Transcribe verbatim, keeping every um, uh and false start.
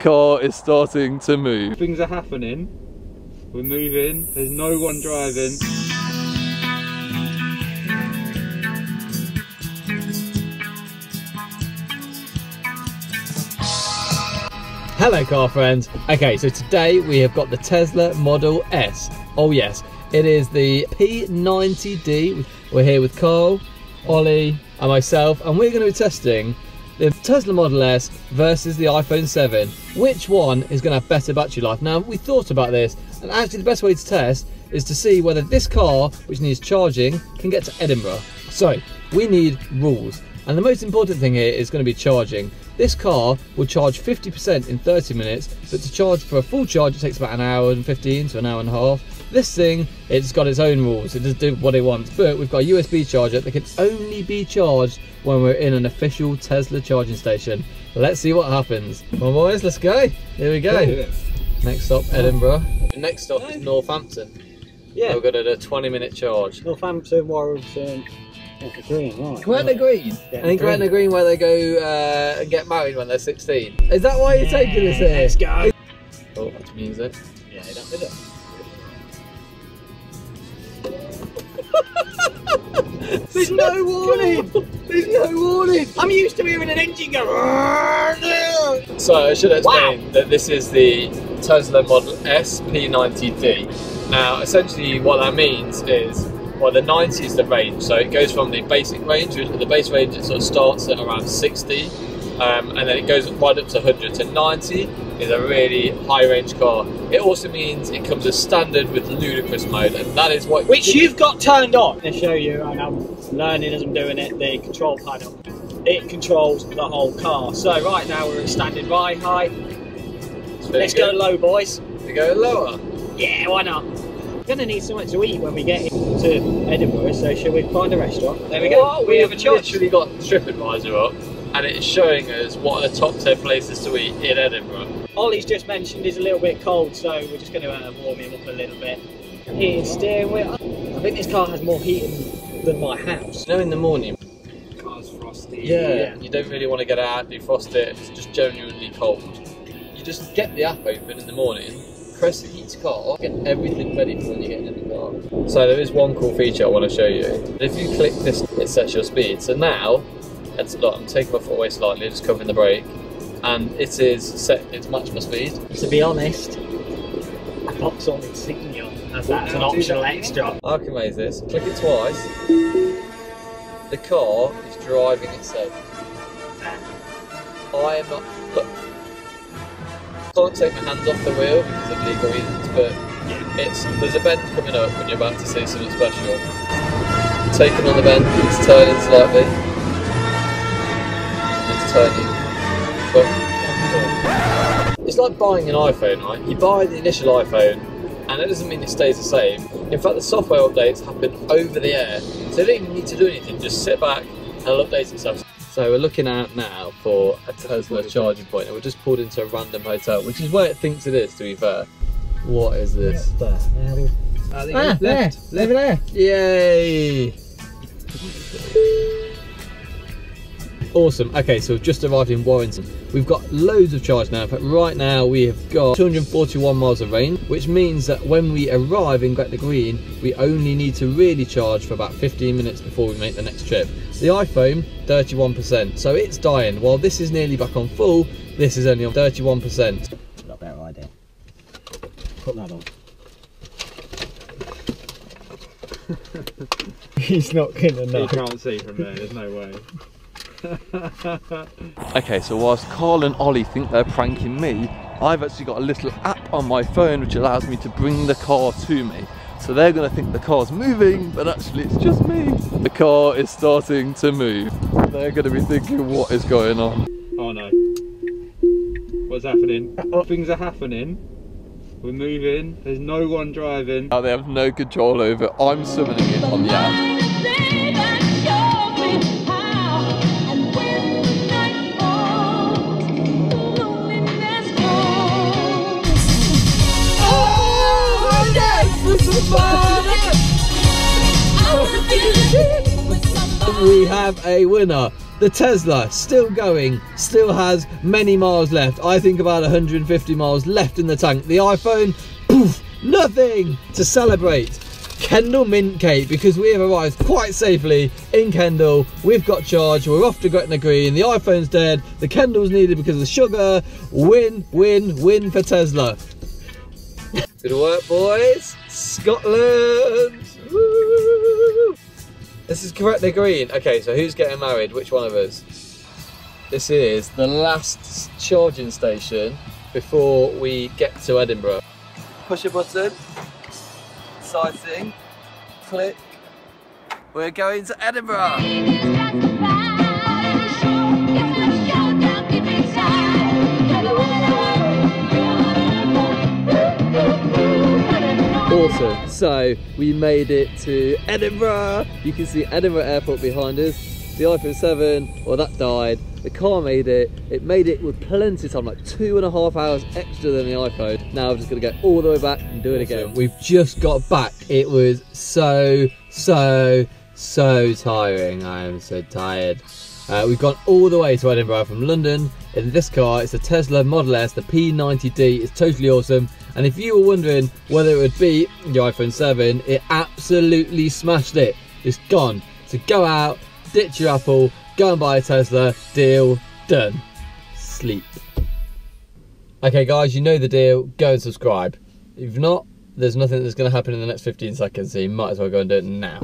car is starting to move. Things are happening. We're moving. There's no one driving. Hello car friends. Okay, so today we have got the Tesla Model S. Oh yes, it is the P ninety D. We're here with Carl, Ollie and myself, and we're going to be testing the Tesla Model S versus the iPhone seven. Which one is going to have better battery life? Now, we thought about this, and actually the best way to test is to see whether this car, which needs charging, can get to Edinburgh. So we need rules, and the most important thing here is going to be charging. This car will charge fifty percent in thirty minutes, but to charge for a full charge it takes about an hour and fifteen to an hour and a half. This thing, it's got its own rules, it does do what it wants, but we've got a U S B charger that can only be charged when we're in an official Tesla charging station. Let's see what happens. Come on boys, let's go. Here we go. Next stop, Edinburgh. Next stop is Northampton. Yeah. We've got a twenty minute charge. Northampton, Warrington. Gretna Green, right? Gretna Green? Yeah, and in Gretna Green where they go uh, and get married when they're sixteen. Is that why you're yeah, taking us here? Let's go! Oh, that's music. Yeah, that did it. There's no warning! There's no warning! I'm used to hearing an engine go... So I should explain wow. that this is the Tesla Model S P ninety D. Now essentially what that means is, well, the ninety is the range, so it goes from the basic range, the base range it sort of starts at around sixty, um, and then it goes right up to one hundred, so ninety is a really high range car. It also means it comes as standard with ludicrous mode, and that is what... Which you've got turned on! I'm going to show you, and I'm learning as I'm doing it, the control panel. It controls the whole car. So right now we're at standard ride height. Let's good. go low, boys. We go lower? Yeah, why not? We're going to need something to eat when we get into Edinburgh, so shall we find a restaurant? There we go. Well, we, we have a choice. We've literally got TripAdvisor up, and it's showing us what are the top ten places to eat in Edinburgh. Ollie's just mentioned is a little bit cold, so we're just going to uh, warm him up a little bit. Heated steering wheel. I think this car has more heating than my house. You know, in the morning, the car's frosty. Yeah, yeah. You don't really want to get out, defrost it. It's just genuinely cold. You just get the app open in the morning, press each car, get everything ready for when you get in the car. So there is one cool feature I want to show you. If you click this, it sets your speed. So now, that's, look, I'm taking my foot away slightly, just covering the brake, and it is set, it's matched my speed. To be honest, I popped on Insignia, as that's an optional extra. I can raise this, click it twice, the car is driving itself. I am not, look, I can't take my hands off the wheel because of legal reasons, but it's, there's a bend coming up when you're about to see something special. Taking on the bend, it's turning slightly. It's turning. But it's like buying an iPhone, right? You buy the initial iPhone, and it doesn't mean it stays the same. In fact, the software updates happen over the air, so you don't even need to do anything. Just sit back and it'll update itself. So we're looking out now for a Tesla charging point, and we're just pulled into a random hotel, which is where it thinks it is, to be fair. What is this? Yeah, there. I think ah, there, over there. Yay! Awesome, okay, so we've just arrived in Warrington. We've got loads of charge now, but right now we have got two hundred forty-one miles of range, which means that when we arrive in Gretna Green, we only need to really charge for about fifteen minutes before we make the next trip. The iPhone, thirty-one percent, so it's dying. While this is nearly back on full, this is only on thirty-one percent. Got a better idea. Put that on. He's not gonna know. You can't see from there, there's no way. Okay, so whilst Carl and Ollie think they're pranking me, I've actually got a little app on my phone which allows me to bring the car to me. So they're going to think the car's moving, but actually it's just me. The car is starting to move. They're going to be thinking, what is going on? Oh no. What's happening? Things are happening. We're moving. There's no one driving. Oh, they have no control over it. I'm summoning it on the app. We have a winner. The Tesla, still going, still has many miles left. I think about one hundred fifty miles left in the tank. The iPhone, poof, nothing to celebrate. Kendall Mint Cake, because we have arrived quite safely in Kendall. We've got charge, we're off to Gretna Green. The iPhone's dead, the Kendall's needed because of the sugar. Win, win, win for Tesla. Good work, boys. Scotland. Woo. This is Gretna Green. Okay, so who's getting married? Which one of us? This is the last charging station before we get to Edinburgh. Push a button. Exciting. Click. We're going to Edinburgh. Awesome. So we made it to Edinburgh. You can see Edinburgh Airport behind us. The iPhone seven, well, that died. The car made it. It made it with plenty of time, like two and a half hours extra than the iPhone. Now I'm just gonna go all the way back and do it again. We've just got back. It was so, so, so tiring. I am so tired. Uh, we've gone all the way to Edinburgh from London. In this car, it's the Tesla Model S, the P ninety D. It's totally awesome. And if you were wondering whether it would beat the iPhone seven, it absolutely smashed it. It's gone. So go out, ditch your Apple, go and buy a Tesla, deal done. Sleep. Okay guys, you know the deal, go and subscribe. If not, there's nothing that's gonna happen in the next fifteen seconds, so you might as well go and do it now.